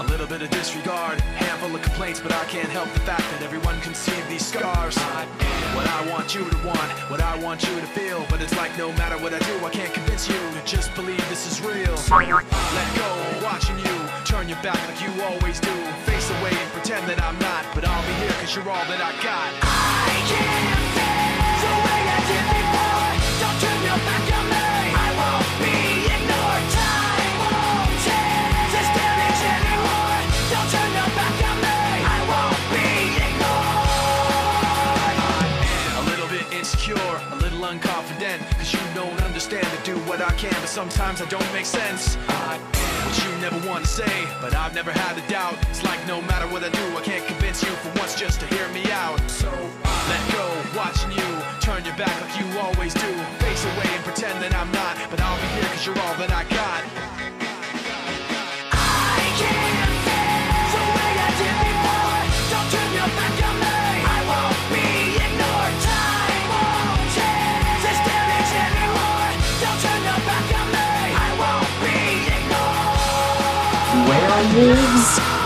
A little bit of disregard, handful of complaints, but I can't help the fact that everyone can see these scars. I am what I want you to want, what I want you to feel, but it's like no matter what I do, I can't convince you to just believe this is real. So let go, watching you, turn your back like you always do, face away and pretend that I'm not, but I'll be here cause you're all that I got. I can't feel the way I did before, don't turn your back on me, I won't be ignored, time won't change this damage anymore, don't turn your back on me, I won't be ignored. I am a little bit insecure, a little unconfident, cause you don't understand to do what I can, but sometimes I don't make sense. I what you never want to say, but I've never had a doubt. It's like no matter what I do, I can't convince you for once just to hear me out. So let go, watching you, turn your back like you always do, face away and pretend that I'm not, but I'll be here cause you're all that I got. I can't feel the way I did before, don't turn your back on me, I won't be ignored, time won't change this damage anymore, don't turn your back on me, I won't be ignored. Werewolves?